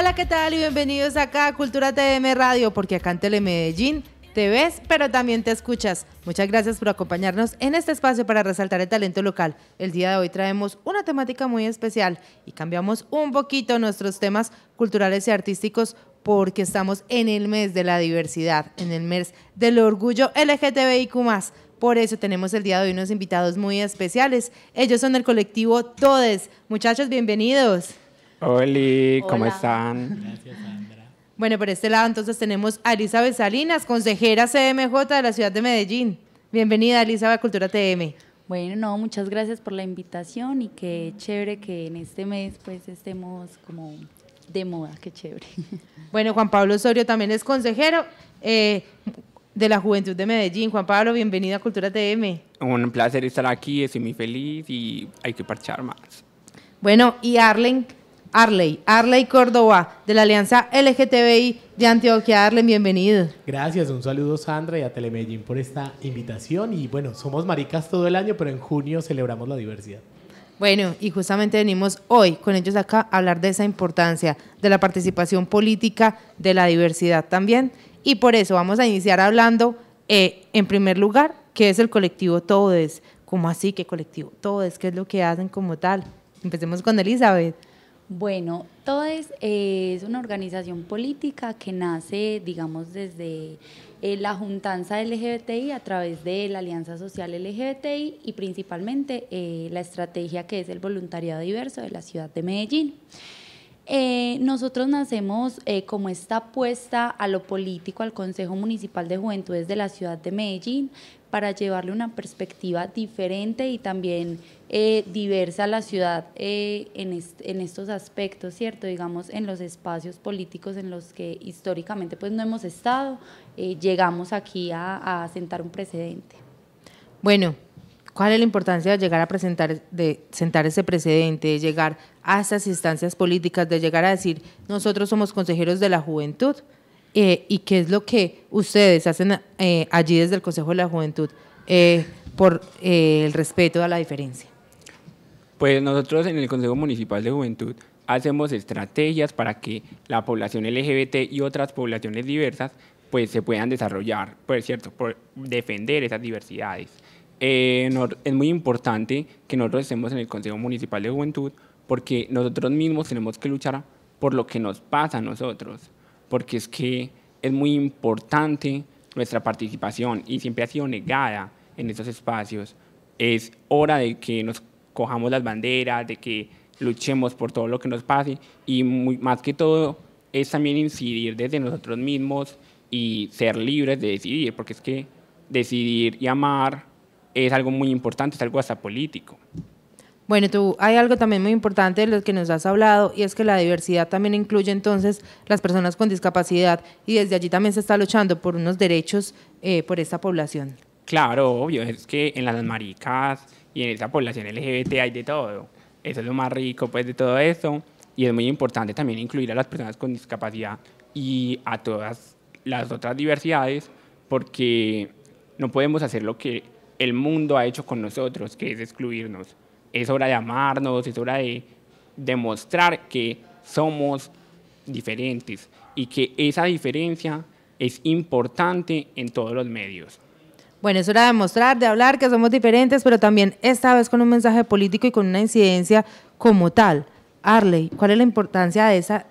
Hola, ¿qué tal? Y bienvenidos acá a Cultura TM Radio, porque acá en Telemedellín te ves, pero también te escuchas. Muchas gracias por acompañarnos en este espacio para resaltar el talento local. El día de hoy traemos una temática muy especial y cambiamos un poquito nuestros temas culturales y artísticos porque estamos en el mes de la diversidad, en el mes del orgullo LGTBIQ+. Por eso tenemos el día de hoy unos invitados muy especiales. Ellos son el colectivo TODES. Muchachos, bienvenidos. Hola, ¿cómo están? Gracias, Sandra. Bueno, por este lado entonces tenemos a Elizabeth Salinas, consejera CMJ de la ciudad de Medellín. Bienvenida, Elizabeth, a Cultura TM. Bueno, no, muchas gracias por la invitación y qué chévere que en este mes pues estemos como de moda, qué chévere. Bueno, Juan Pablo Osorio también es consejero de la Juventud de Medellín. Juan Pablo, bienvenido a Cultura TM. Un placer estar aquí, estoy muy feliz y hay que parchar más. Bueno, y Arley Córdoba, de la Alianza LGTBI de Antioquia. Arley, bienvenido. Gracias, un saludo Sandra y a Telemedellín por esta invitación. Y bueno, somos maricas todo el año, pero en junio celebramos la diversidad. Bueno, y justamente venimos hoy con ellos acá a hablar de esa importancia de la participación política de la diversidad también. Y por eso vamos a iniciar hablando, en primer lugar, ¿qué es el colectivo TODES? ¿Cómo así que colectivo TODES? ¿Qué es lo que hacen como tal? Empecemos con Elizabeth. Bueno, TODES es una organización política que nace, digamos, desde la juntanza LGBTI a través de la Alianza Social LGBTI y principalmente la estrategia que es el voluntariado diverso de la ciudad de Medellín. Nosotros nacemos como esta apuesta a lo político al Consejo Municipal de Juventudes de la ciudad de Medellín para llevarle una perspectiva diferente y también diversa a la ciudad en estos aspectos, ¿cierto? Digamos, en los espacios políticos en los que históricamente pues, no hemos estado, llegamos aquí a sentar un precedente. Bueno, ¿cuál es la importancia de llegar a sentar ese precedente, de llegar a esas instancias políticas, de llegar a decir, nosotros somos consejeros de la juventud? ¿Y qué es lo que ustedes hacen allí desde el Consejo de la Juventud por el respeto a la diferencia? Pues nosotros en el Consejo Municipal de Juventud hacemos estrategias para que la población LGBT y otras poblaciones diversas pues, se puedan desarrollar, pues, ¿cierto? Por defender esas diversidades. Es muy importante que nosotros estemos en el Consejo Municipal de Juventud porque nosotros mismos tenemos que luchar por lo que nos pasa a nosotros, porque es que es muy importante nuestra participación y siempre ha sido negada en estos espacios. Es hora de que nos cojamos las banderas, de que luchemos por todo lo que nos pase y más que todo es también incidir desde nosotros mismos y ser libres de decidir, porque es que decidir y amar es algo muy importante, es algo hasta político. Bueno, tú, hay algo también muy importante de lo que nos has hablado y es que la diversidad también incluye entonces las personas con discapacidad y desde allí también se está luchando por unos derechos por esta población. Claro, obvio, es que en las maricas y en esa población LGBT hay de todo, eso es lo más rico pues de todo esto y es muy importante también incluir a las personas con discapacidad y a todas las otras diversidades porque no podemos hacer lo que el mundo ha hecho con nosotros, que es excluirnos. Es hora de amarnos, es hora de demostrar que somos diferentes y que esa diferencia es importante en todos los medios. Bueno, es hora de mostrar, de hablar que somos diferentes, pero también esta vez con un mensaje político y con una incidencia como tal. Arley, ¿cuál es la importancia de esa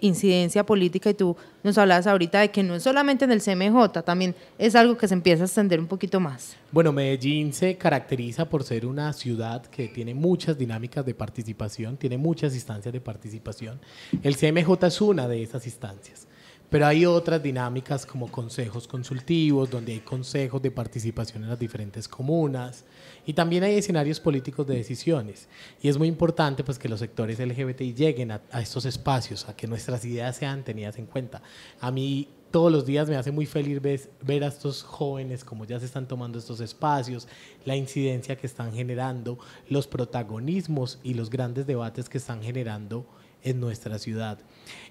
incidencia política? Y tú nos hablabas ahorita de que no es solamente en el CMJ, también es algo que se empieza a extender un poquito más. Bueno, Medellín se caracteriza por ser una ciudad que tiene muchas dinámicas de participación, tiene muchas instancias de participación. El CMJ es una de esas instancias, pero hay otras dinámicas como consejos consultivos, donde hay consejos de participación en las diferentes comunas, y también hay escenarios políticos de decisiones. Y es muy importante pues, que los sectores LGBTI lleguen a estos espacios, a que nuestras ideas sean tenidas en cuenta. A mí todos los días me hace muy feliz ver a estos jóvenes cómo ya se están tomando estos espacios, la incidencia que están generando, los protagonismos y los grandes debates que están generando en nuestra ciudad.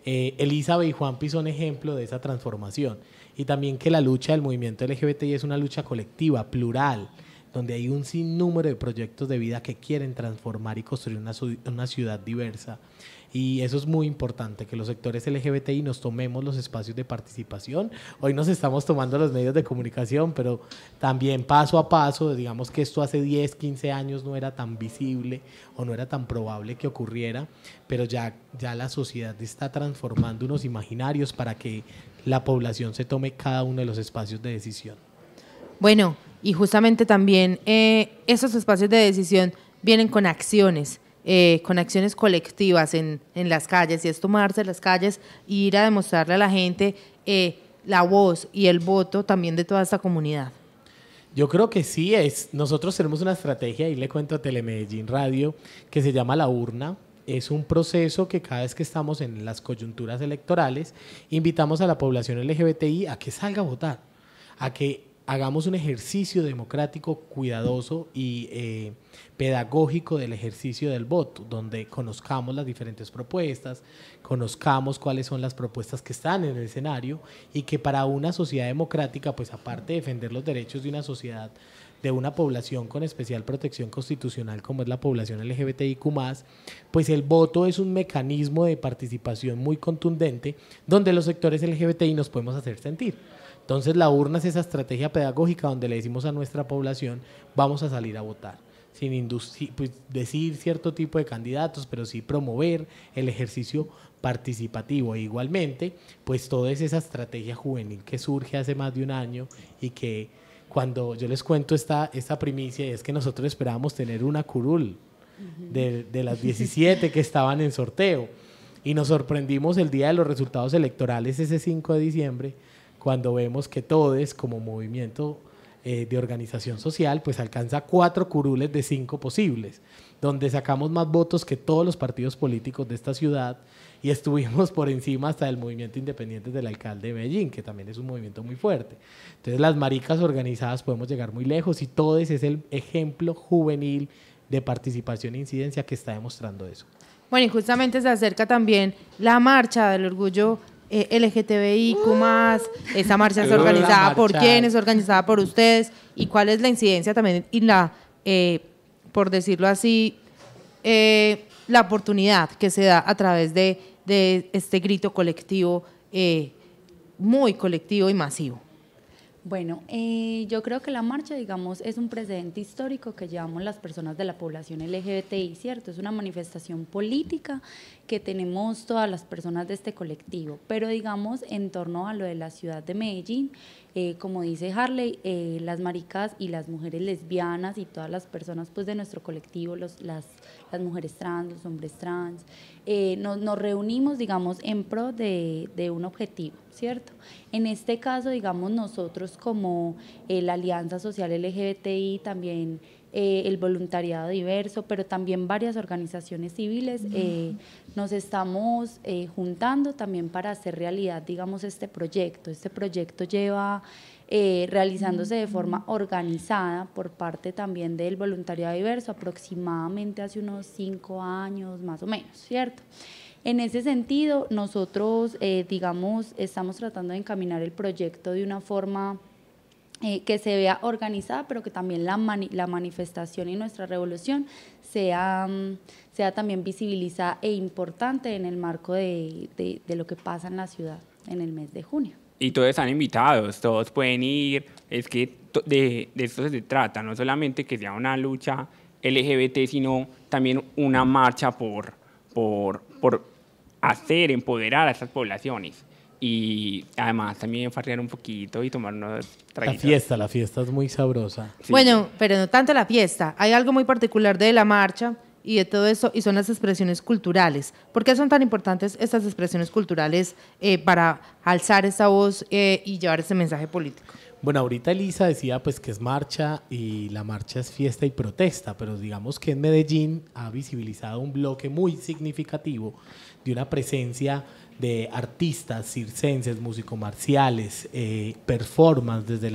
Elizabeth y Juanpi son ejemplo de esa transformación y también que la lucha del movimiento LGBTI es una lucha colectiva, plural, donde hay un sinnúmero de proyectos de vida que quieren transformar y construir una ciudad diversa. y eso es muy importante, que los sectores LGBTI nos tomemos los espacios de participación. Hoy nos estamos tomando los medios de comunicación, pero también paso a paso, digamos que esto hace 10, 15 años no era tan visible o no era tan probable que ocurriera, pero ya la sociedad está transformando unos imaginarios para que la población se tome cada uno de los espacios de decisión. Bueno, y justamente también esos espacios de decisión vienen con acciones colectivas en las calles, y es tomarse las calles e ir a demostrarle a la gente la voz y el voto también de toda esta comunidad. Yo creo que sí es. Nosotros tenemos una estrategia, y le cuento a Telemedellín Radio, que se llama La Urna. Es un proceso que cada vez que estamos en las coyunturas electorales invitamos a la población LGBTI a que salga a votar, a que hagamos un ejercicio democrático, cuidadoso y pedagógico del ejercicio del voto, donde conozcamos las diferentes propuestas, conozcamos cuáles son las propuestas que están en el escenario, y que para una sociedad democrática, pues aparte de defender los derechos de una sociedad, de una población con especial protección constitucional como es la población LGBTIQ+, pues el voto es un mecanismo de participación muy contundente donde los sectores LGBTI nos podemos hacer sentir. Entonces La Urna es esa estrategia pedagógica donde le decimos a nuestra población: vamos a salir a votar, sin decir cierto tipo de candidatos, pero sí promover el ejercicio participativo. E igualmente, pues toda esa estrategia juvenil que surge hace más de un año, y que cuando yo les cuento esta primicia, es que nosotros esperábamos tener una curul de las 17 que estaban en sorteo, y nos sorprendimos el día de los resultados electorales, ese 5 de diciembre, cuando vemos que TODES, como movimiento de organización social, pues alcanza 4 curules de 5 posibles, donde sacamos más votos que todos los partidos políticos de esta ciudad, y estuvimos por encima hasta del movimiento independiente del alcalde de Medellín, que también es un movimiento muy fuerte. Entonces las maricas organizadas podemos llegar muy lejos, y TODES es el ejemplo juvenil de participación e incidencia que está demostrando eso. Bueno, y justamente se acerca también la marcha del orgullo LGTBIQ+, esa marcha es organizada por quienes, organizada por ustedes, y cuál es la incidencia también y la, por decirlo así, la oportunidad que se da a través de este grito colectivo, muy colectivo y masivo. Bueno, yo creo que la marcha, digamos, es un precedente histórico que llevamos las personas de la población LGBTI, ¿cierto? Es una manifestación política que tenemos todas las personas de este colectivo, pero digamos, en torno a lo de la ciudad de Medellín, como dice Arley, las maricas y las mujeres lesbianas y todas las personas pues de nuestro colectivo, las mujeres trans, los hombres trans, nos reunimos, digamos, en pro de un objetivo, ¿cierto? En este caso, digamos, nosotros como la Alianza Social LGBTI, también el voluntariado diverso, pero también varias organizaciones civiles, nos estamos juntando también para hacer realidad, digamos, este proyecto. Este proyecto lleva realizándose de forma organizada por parte también del voluntariado diverso aproximadamente hace unos 5 años más o menos, ¿cierto? En ese sentido, nosotros, digamos, estamos tratando de encaminar el proyecto de una forma que se vea organizada, pero que también la manifestación y nuestra revolución sea también visibilizada e importante en el marco de lo que pasa en la ciudad en el mes de junio. Y todos están invitados, todos pueden ir, es que de esto se trata, no solamente que sea una lucha LGBT, sino también una marcha por hacer, empoderar a estas poblaciones. Y además también farrear un poquito y tomarnos traguitos. La fiesta es muy sabrosa. Sí. Bueno, pero no tanto la fiesta. Hay algo muy particular de la marcha y de todo eso, y son las expresiones culturales. ¿Por qué son tan importantes estas expresiones culturales para alzar esa voz y llevar ese mensaje político? Bueno, ahorita Elisa decía pues que es marcha, y la marcha es fiesta y protesta, pero digamos que en Medellín ha visibilizado un bloque muy significativo de una presencia de artistas circenses, músico-marciales, performance desde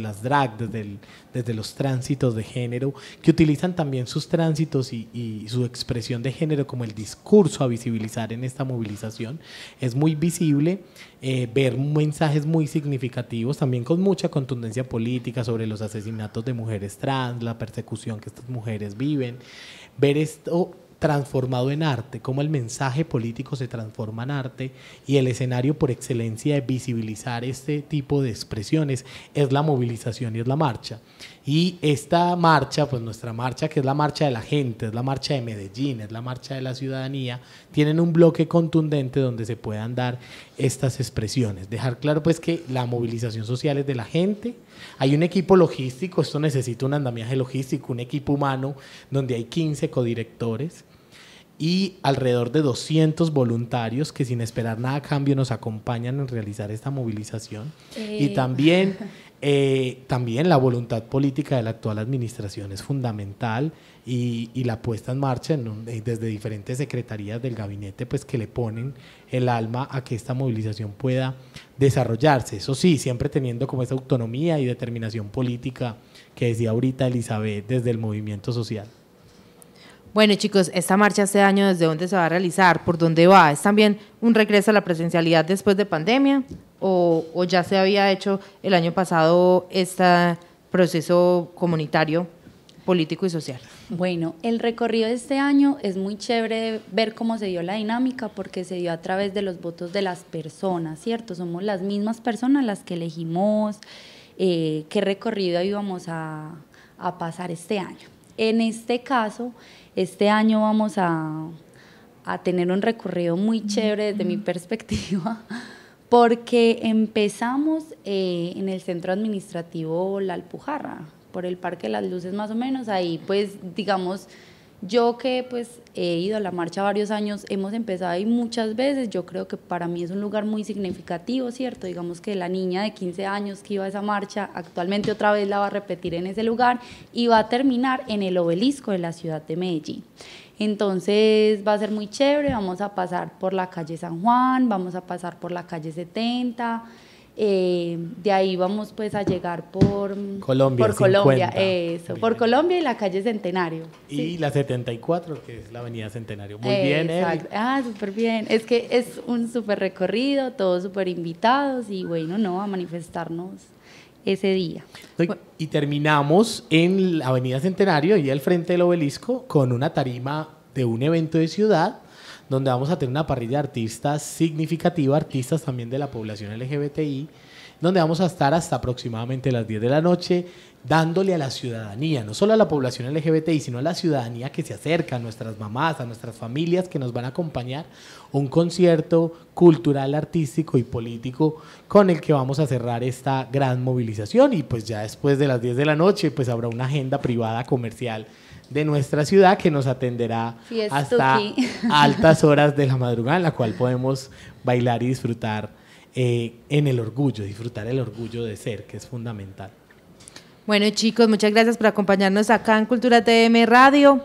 las drag, desde los tránsitos de género, que utilizan también sus tránsitos y su expresión de género como el discurso a visibilizar en esta movilización. Es muy visible ver mensajes muy significativos, también con mucha contundencia política sobre los asesinatos de mujeres trans, la persecución que estas mujeres viven. Ver esto transformado en arte, cómo el mensaje político se transforma en arte, y el escenario por excelencia de visibilizar este tipo de expresiones es la movilización y es la marcha. Y esta marcha, pues nuestra marcha, que es la marcha de la gente, es la marcha de Medellín, es la marcha de la ciudadanía, tienen un bloque contundente donde se puedan dar estas expresiones. Dejar claro pues que la movilización social es de la gente, hay un equipo logístico, esto necesita un andamiaje logístico, un equipo humano donde hay 15 codirectores y alrededor de 200 voluntarios que sin esperar nada a cambio nos acompañan en realizar esta movilización. Y también... también la voluntad política de la actual administración es fundamental, y la puesta en marcha desde diferentes secretarías del gabinete pues que le ponen el alma a que esta movilización pueda desarrollarse, eso sí, siempre teniendo como esa autonomía y determinación política que decía ahorita Elizabeth desde el movimiento social. Bueno chicos, esta marcha este año, ¿desde dónde se va a realizar? ¿Por dónde va? ¿Es también un regreso a la presencialidad después de pandemia? ¿O ya se había hecho el año pasado este proceso comunitario, político y social? Bueno, el recorrido de este año es muy chévere ver cómo se dio la dinámica, porque se dio a través de los votos de las personas, ¿cierto? Somos las mismas personas las que elegimos qué recorrido íbamos a pasar este año. En este caso, este año vamos a tener un recorrido muy chévere desde mi perspectiva, porque empezamos en el centro administrativo La Alpujarra, por el Parque de las Luces más o menos. Ahí pues digamos, yo que pues he ido a la marcha varios años, hemos empezado ahí muchas veces, yo creo que para mí es un lugar muy significativo, ¿cierto? Digamos que la niña de 15 años que iba a esa marcha, actualmente otra vez la va a repetir en ese lugar y va a terminar en el Obelisco de la ciudad de Medellín. Entonces va a ser muy chévere, vamos a pasar por la calle San Juan, vamos a pasar por la calle 70, de ahí vamos pues a llegar por Colombia, por Colombia, eso, por Colombia y la calle Centenario. Y sí, la 74, que es la avenida Centenario. Muy bien, exacto. Ah, súper bien, es que es un súper recorrido, todos súper invitados y bueno, no, a manifestarnos ese día. Y terminamos en la avenida Centenario, ahí al frente del Obelisco, con una tarima de un evento de ciudad, donde vamos a tener una parrilla de artistas significativa, artistas también de la población LGBTI, donde vamos a estar hasta aproximadamente las 10 de la noche, dándole a la ciudadanía, no solo a la población LGBTI, sino a la ciudadanía que se acerca, a nuestras mamás, a nuestras familias que nos van a acompañar, un concierto cultural, artístico y político con el que vamos a cerrar esta gran movilización. Y pues ya después de las 10 de la noche pues habrá una agenda privada comercial de nuestra ciudad que nos atenderá hasta altas horas de la madrugada, en la cual podemos bailar y disfrutar en el orgullo, disfrutar el orgullo de ser, que es fundamental. Bueno chicos, muchas gracias por acompañarnos acá en Cultura TM Radio,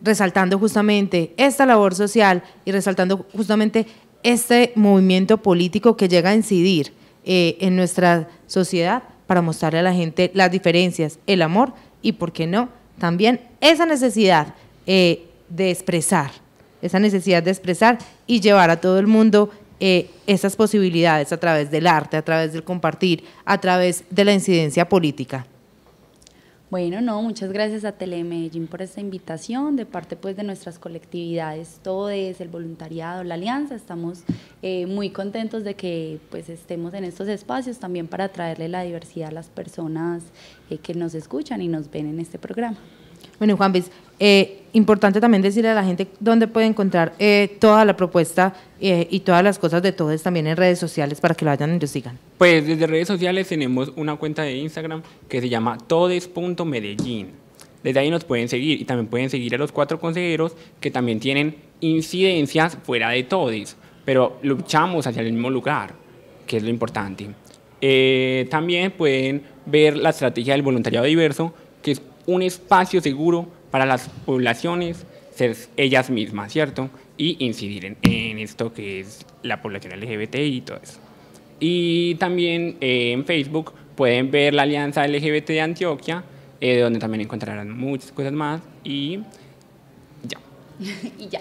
resaltando justamente esta labor social y resaltando justamente este movimiento político que llega a incidir en nuestra sociedad para mostrarle a la gente las diferencias, el amor y, ¿por qué no?, también esa necesidad de expresar, y llevar a todo el mundo esas posibilidades a través del arte, a través del compartir, a través de la incidencia política. Bueno, no, muchas gracias a Telemedellín por esta invitación, de parte pues de nuestras colectividades, TODES, el voluntariado, la alianza. Estamos muy contentos de que pues estemos en estos espacios también para traerle la diversidad a las personas que nos escuchan y nos ven en este programa. Bueno, Juan Pablo, importante también decirle a la gente dónde puede encontrar toda la propuesta y todas las cosas de TODES también en redes sociales para que lo vayan y lo sigan. Pues desde redes sociales tenemos una cuenta de Instagram que se llama todes.medellín. Desde ahí nos pueden seguir y también pueden seguir a los 4 consejeros que también tienen incidencias fuera de TODES, pero luchamos hacia el mismo lugar, que es lo importante. También pueden ver la estrategia del voluntariado diverso, que es un espacio seguro para las poblaciones ser ellas mismas, ¿cierto? Y incidir en esto que es la población LGBT y todo eso. Y también en Facebook pueden ver la Alianza LGBT de Antioquia, donde también encontrarán muchas cosas más y ya.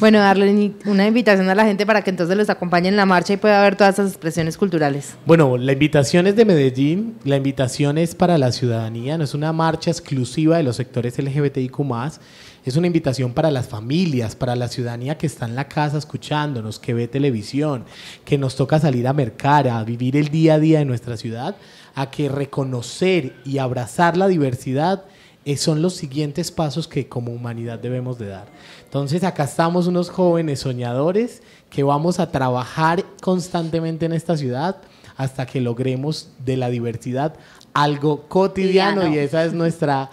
Bueno, darle una invitación a la gente para que entonces los acompañe en la marcha y pueda ver todas esas expresiones culturales. Bueno, la invitación es de Medellín, la invitación es para la ciudadanía, no es una marcha exclusiva de los sectores LGBTIQ+, Es una invitación para las familias, para la ciudadanía que está en la casa escuchándonos, que ve televisión, que nos toca salir a mercar, a vivir el día a día de nuestra ciudad, a que reconocer y abrazar la diversidad son los siguientes pasos que como humanidad debemos de dar. Entonces acá estamos unos jóvenes soñadores que vamos a trabajar constantemente en esta ciudad hasta que logremos de la diversidad algo cotidiano, y esa es nuestra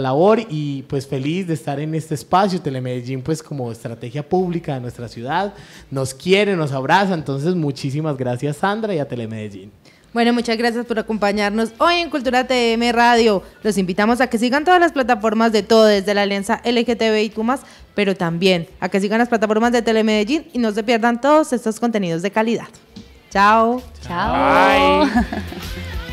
labor. Y pues feliz de estar en este espacio. Telemedellín, pues como estrategia pública de nuestra ciudad, nos quiere, nos abraza. Entonces muchísimas gracias, Sandra, y a Telemedellín. Bueno, muchas gracias por acompañarnos hoy en Cultura TM Radio. Los invitamos a que sigan todas las plataformas de TODES, de la Alianza LGTBIQ+, pero también a que sigan las plataformas de Telemedellín y no se pierdan todos estos contenidos de calidad. Chao. Chao. Bye.